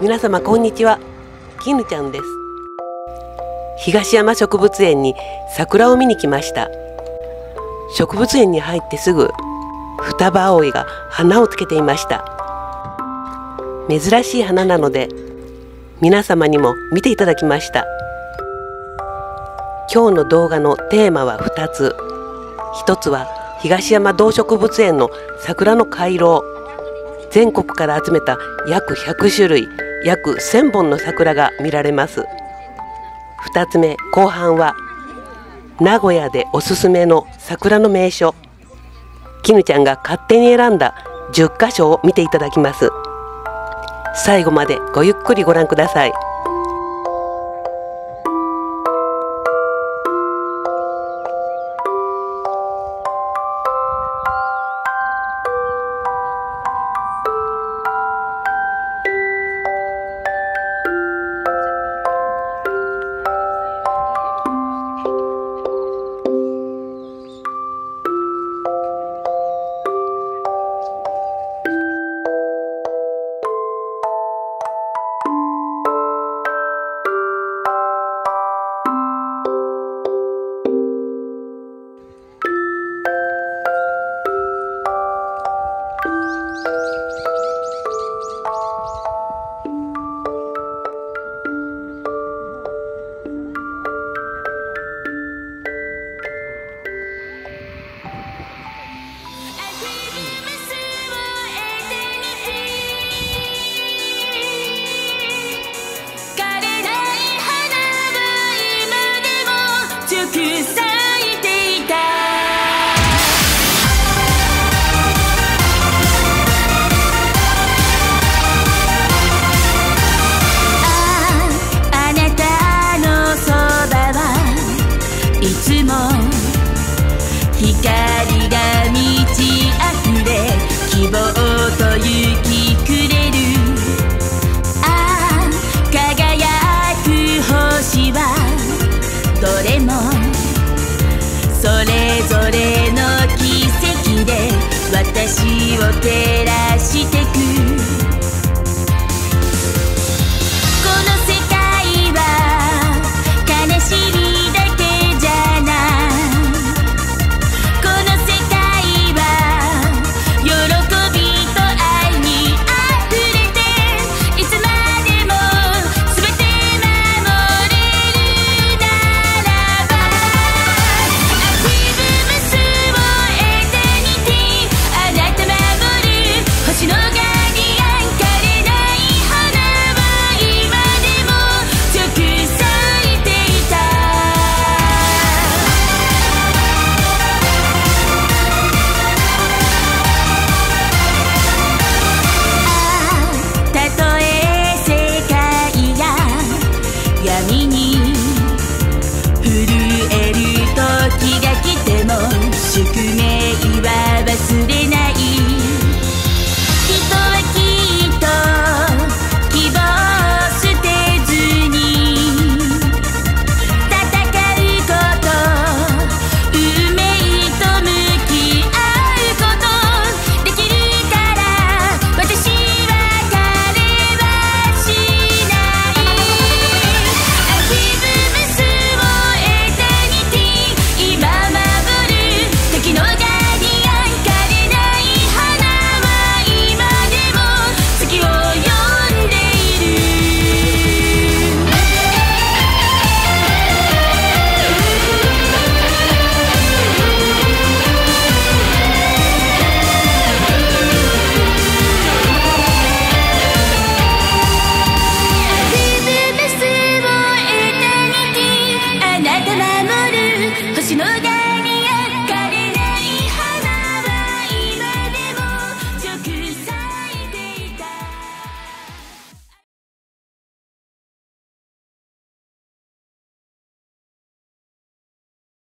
皆様こんにちは、きぬちゃんです。東山植物園に桜を見に来ました。植物園に入ってすぐ双葉葵が花をつけていました。珍しい花なので皆様にも見ていただきました。今日の動画のテーマは2つ。1つは東山動植物園の桜の回廊、全国から集めた約100種類約1000本の桜が見られます。2つ目、後半は名古屋でおすすめの桜の名所、きぬちゃんが勝手に選んだ10カ所を見ていただきます。最後までごゆっくりご覧ください。私を照らしてく闇に